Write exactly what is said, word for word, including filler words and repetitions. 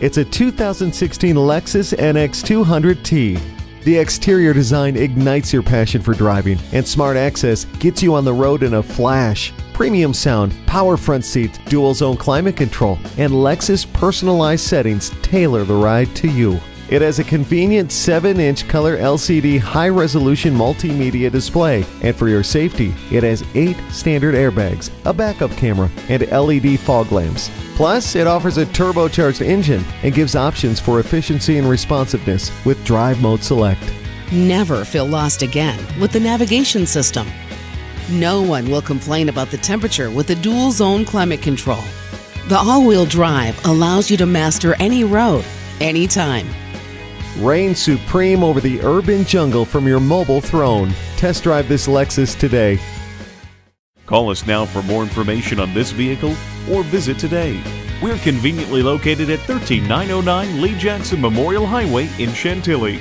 It's a two thousand sixteen Lexus N X two hundred T. The exterior design ignites your passion for driving, and smart access gets you on the road in a flash. Premium sound, power front seats, dual zone climate control, and Lexus personalized settings tailor the ride to you. It has a convenient seven inch color L C D high-resolution multimedia display, and for your safety, it has eight standard airbags, a backup camera, and L E D fog lamps. Plus, it offers a turbocharged engine and gives options for efficiency and responsiveness with Drive Mode Select. Never feel lost again with the navigation system. No one will complain about the temperature with the dual zone climate control. The all-wheel drive allows you to master any road, anytime. Reign supreme over the urban jungle from your mobile throne. Test drive this Lexus today. Call us now for more information on this vehicle or visit today. We're conveniently located at one three nine oh nine Lee Jackson Memorial Highway in Chantilly.